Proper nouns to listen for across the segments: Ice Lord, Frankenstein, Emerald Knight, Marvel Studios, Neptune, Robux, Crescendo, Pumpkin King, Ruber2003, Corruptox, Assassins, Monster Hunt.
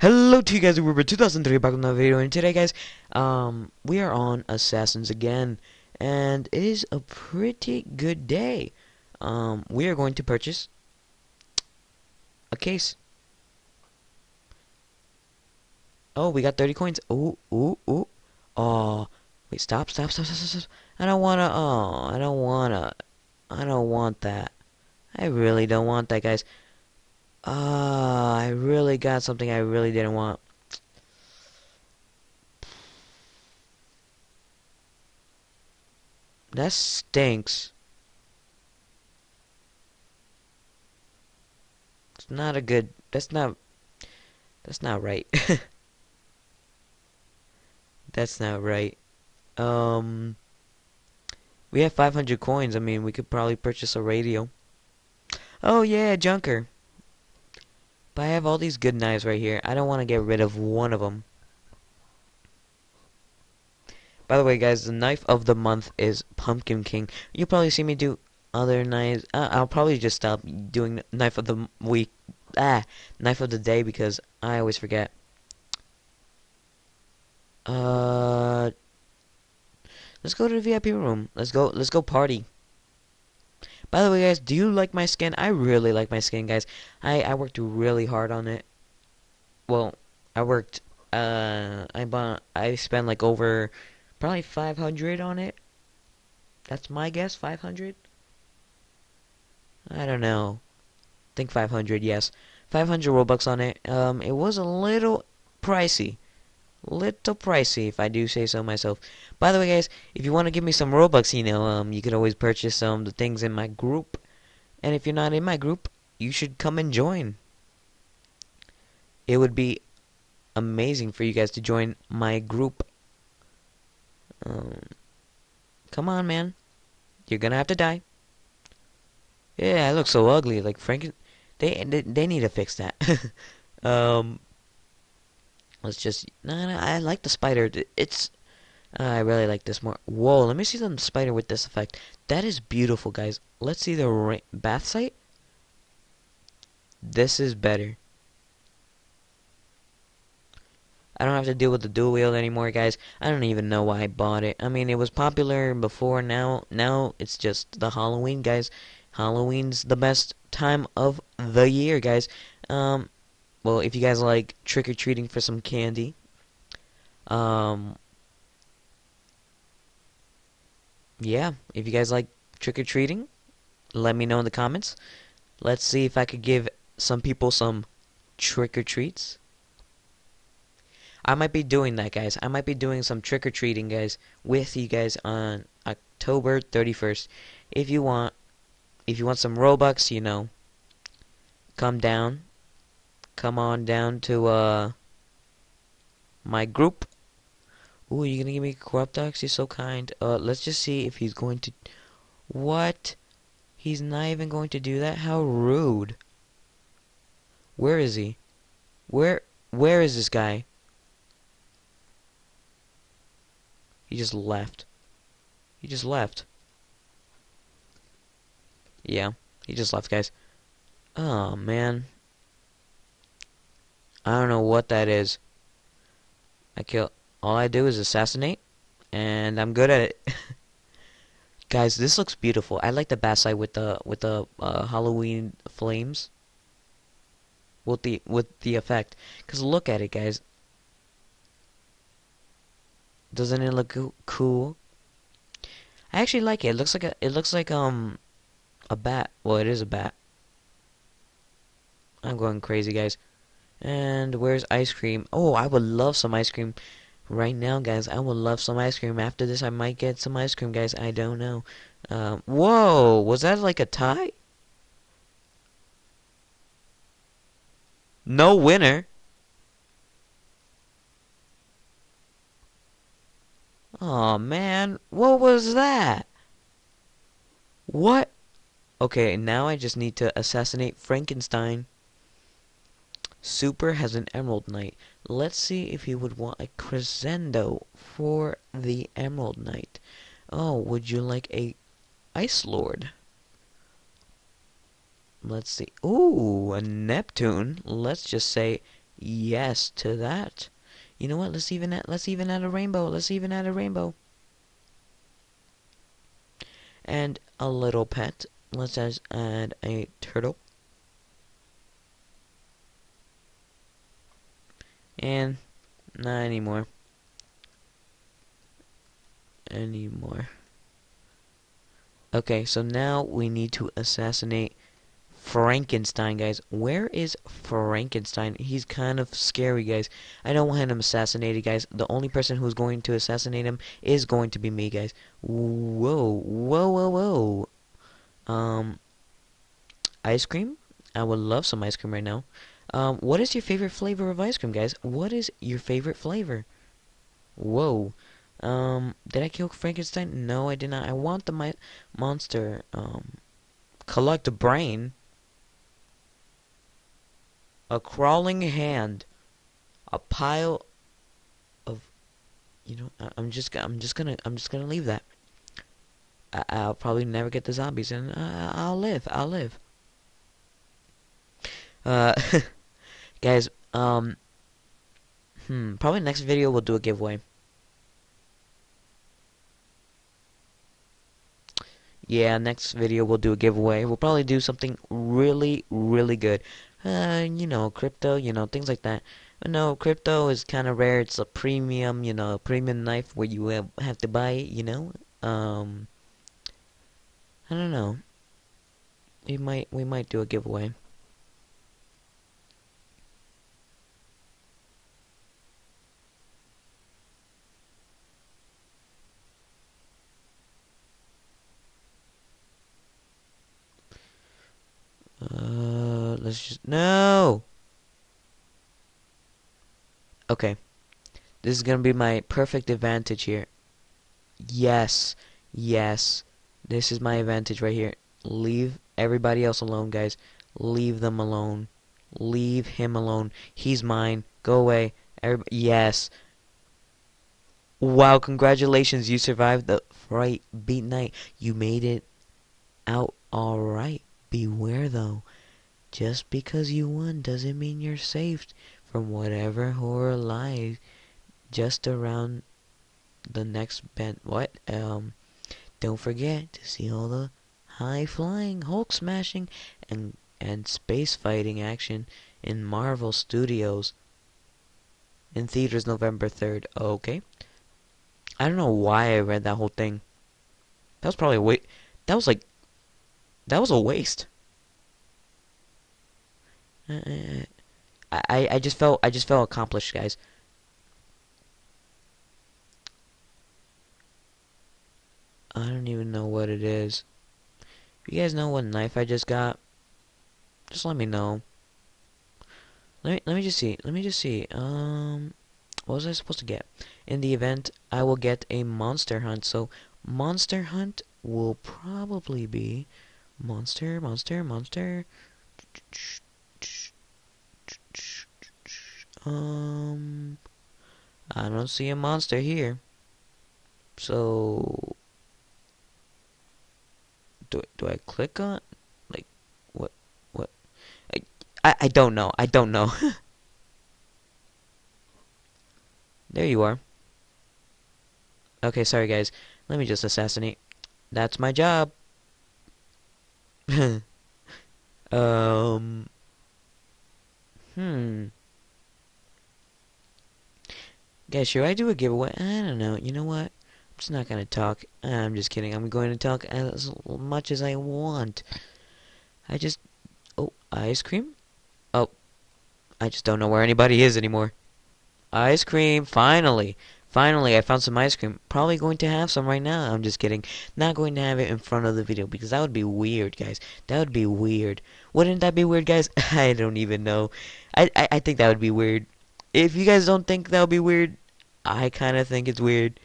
Hello to you guys, Ruber2003, back with another video, and today guys, we are on Assassins again, and it is a pretty good day. We are going to purchase a case. Oh, we got 30 coins. Ooh. Oh, wait, stop. I don't want that. I really don't want that, guys. I really got something I really didn't want. That stinks. It's not a good... That's not right. That's not right. We have 500 coins. I mean, we could probably purchase a radio. Oh yeah, Junker. But I have all these good knives right here. I don't want to get rid of one of them. By the way, guys, the knife of the month is Pumpkin King. You'll probably see me do other knives. I'll probably just stop doing knife of the week. Knife of the day, because I always forget. Let's go to the VIP room. Let's go party. By the way, guys, do you like my skin? I really like my skin, guys. I worked really hard on it. Well, I worked, I spent like over, probably 500 on it. That's my guess, 500? I don't know. I think 500, yes. 500 Robux on it. It was a little pricey. Little pricey, if I do say so myself. By the way, guys, if you want to give me some Robux, you know, you can always purchase some the things in my group. And if you're not in my group, you should come and join. It would be amazing for you guys to join my group. Come on, man. You're gonna have to die. Yeah, I look so ugly. Like Franken, they need to fix that. Let's just... No, I like the spider. It's... I really like this more. Whoa, let me see the spider with this effect. That is beautiful, guys. Let's see the bath site. This is better. I don't have to deal with the dual wheel anymore, guys. I don't even know why I bought it. I mean, it was popular before. Now it's just the Halloween, guys. Halloween's the best time of the year, guys. Well, if you guys like trick-or-treating for some candy, yeah, if you guys like trick-or-treating, let me know in the comments. Let's see if I could give some people some trick-or-treats. I might be doing that, guys. I might be doing some trick-or-treating, guys, with you guys on October 31st. If you want some Robux, you know, come down. Come on down to my group. Ooh, you're gonna give me Corruptox? You're so kind. Let's just see if he's going to... What? He's not even going to do that? How rude. Where is he? Where is this guy? He just left. He just left. Yeah, he just left, guys. Oh, man. I don't know what that is. I kill. All I do is assassinate, and I'm good at it. Guys, this looks beautiful. I like the bass side with the Halloween flames. With the effect, 'cause look at it, guys. Doesn't it look cool? I actually like it. It looks like a bat. Well, it is a bat. I'm going crazy, guys. And where's ice cream? Oh, I would love some ice cream right now, guys. I would love some ice cream. After this, I might get some ice cream, guys. I don't know. Whoa! Was that like a tie? No winner. Oh man, what was that? What? Okay, now I just need to assassinate Frankenstein. Super has an Emerald Knight. Let's see if he would want a Crescendo for the Emerald Knight. Oh, would you like a Ice Lord? Let's see. Ooh, a Neptune. Let's just say Yes to that. You know what? Let's even add a rainbow. Let's even add a rainbow. And a little pet. Let's just add a turtle. And not anymore. Okay, so now we need to assassinate Frankenstein, guys. Where is Frankenstein? He's kind of scary, guys. I don't want him assassinated, guys. The only person who's going to assassinate him is going to be me, guys. Whoa, whoa, whoa, whoa. Ice cream? I would love some ice cream right now. What is your favorite flavor of ice cream, guys? What is your favorite flavor? Whoa. Did I kill Frankenstein? No, I did not. I want the monster. Collect a brain. A crawling hand. A pile of, you know, I'm just gonna leave that. I'll probably never get the zombies, and I'll live. Guys, probably next video we'll do a giveaway. Yeah, next video we'll do a giveaway. We'll probably do something really, really good. You know, crypto, you know, things like that. But no, crypto is kind of rare. It's a premium, you know, premium knife where you have to buy it, you know. I don't know. We might do a giveaway. Let's just... No! Okay. This is gonna be my perfect advantage here. Yes. Yes. This is my advantage right here. Leave everybody else alone, guys. Leave them alone. Leave him alone. He's mine. Go away. Everybody... Yes. Wow, congratulations. You survived the fright beat night. You made it out alright. Beware, though. Just because you won doesn't mean you're safe from whatever horror lies just around the next bend. What? Don't forget to see all the high-flying, Hulk-smashing, and space-fighting action in Marvel Studios in theaters November 3rd. Okay. I don't know why I read that whole thing. That was probably a waste. That was a waste. I just felt accomplished, guys. I don't even know what it is. If you guys know what knife I just got, just let me know. Let me just see. What was I supposed to get? In the event, I will get a Monster Hunt. So Monster Hunt will probably be monster. I don't see a monster here. So do I click on, like, what? I don't know. There you are. Okay, sorry guys. Let me just assassinate. That's my job. Guys, should I do a giveaway? I don't know. You know what? I'm just not going to talk. I'm just kidding. I'm going to talk as much as I want. I just... Oh, ice cream? Oh. I just don't know where anybody is anymore. Ice cream, finally. Finally, I found some ice cream. Probably going to have some right now. I'm just kidding. Not going to have it in front of the video because that would be weird, guys. That would be weird. Wouldn't that be weird, guys? I don't even know. I think that would be weird. If you guys don't think that would be weird... I kind of think it's weird.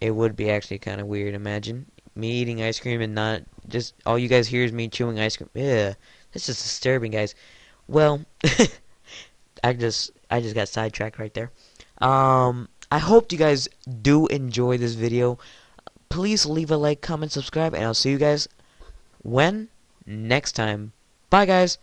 It would be actually kind of weird. Imagine me eating ice cream and not just all you guys hear is me chewing ice cream. Yeah, that's just disturbing, guys. Well, I just got sidetracked right there. I hope you guys do enjoy this video. Please leave a like, comment, subscribe, and I'll see you guys next time. Bye, guys.